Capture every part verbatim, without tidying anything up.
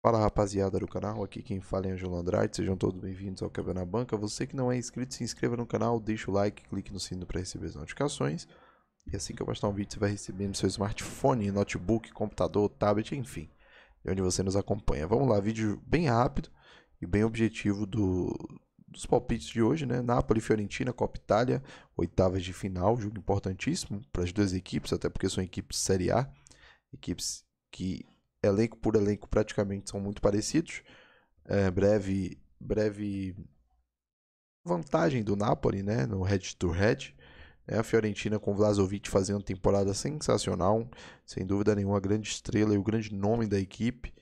Fala rapaziada do canal, aqui quem fala é Angelo Andrade, sejam todos bem-vindos ao Quebrando a Banca. Você que não é inscrito, se inscreva no canal, deixa o like, clique no sino para receber as notificações. E assim que eu postar um vídeo, você vai receber no seu smartphone, notebook, computador, tablet, enfim, de onde você nos acompanha. Vamos lá, vídeo bem rápido e bem objetivo do, dos palpites de hoje, né? Nápoles, Fiorentina, Copa Itália, oitavas de final, jogo importantíssimo para as duas equipes, até porque são equipes de Série A, equipes que... elenco por elenco praticamente são muito parecidos. É, breve, breve vantagem do Napoli, né, no head to head. É, a Fiorentina com Vlasovic fazendo temporada sensacional, sem dúvida nenhuma, a grande estrela e o grande nome da equipe.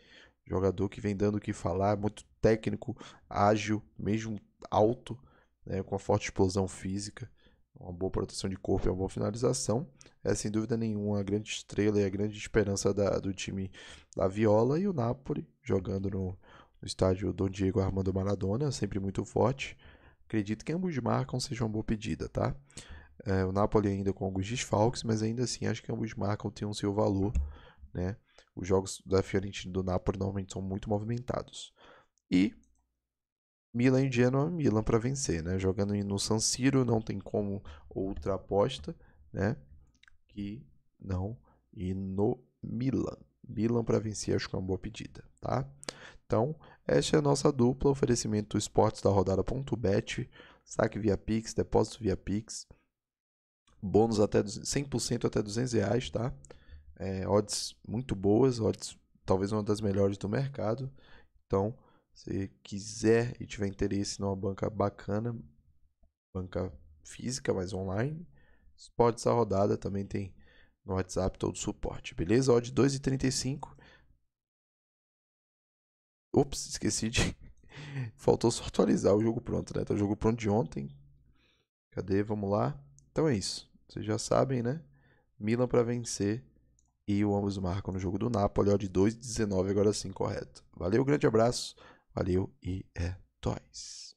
Jogador que vem dando o que falar, muito técnico, ágil, mesmo alto, né, com a forte explosão física, uma boa proteção de corpo e uma boa finalização. É sem dúvida nenhuma a grande estrela e a grande esperança da, do time da Viola. E o Napoli jogando no, no estádio Dom Diego Armando Maradona, sempre muito forte. Acredito que ambos marcam seja uma boa pedida, tá? É, o Napoli ainda com alguns desfalques, mas ainda assim acho que ambos marcam, tem o seu valor, né? Os jogos da Fiorentina e do Napoli normalmente são muito movimentados. E Milan e Genoa, Milan para vencer, né? Jogando no San Siro, não tem como outra aposta, né? Que não e no Milan. Milan para vencer, acho que é uma boa pedida, tá? Então, esta é a nossa dupla, oferecimento esportes da rodada.bet, saque via Pix, depósito via Pix, bônus até cem por cento até duzentos reais, tá? É, odds muito boas, odds talvez uma das melhores do mercado. Então, se quiser e tiver interesse numa banca bacana, banca física, mas online, esportes da rodada, também tem no WhatsApp todo o suporte, beleza? Ó, de dois e trinta e cinco. Ops, esqueci de... Faltou só atualizar o jogo pronto, né? Tá o jogo pronto de ontem. Cadê? Vamos lá. Então é isso. Vocês já sabem, né? Milan para vencer. E o ambos marcam no jogo do Napoli, ó, de dois e dezenove, agora sim, correto. Valeu, grande abraço. Valeu e é nóis.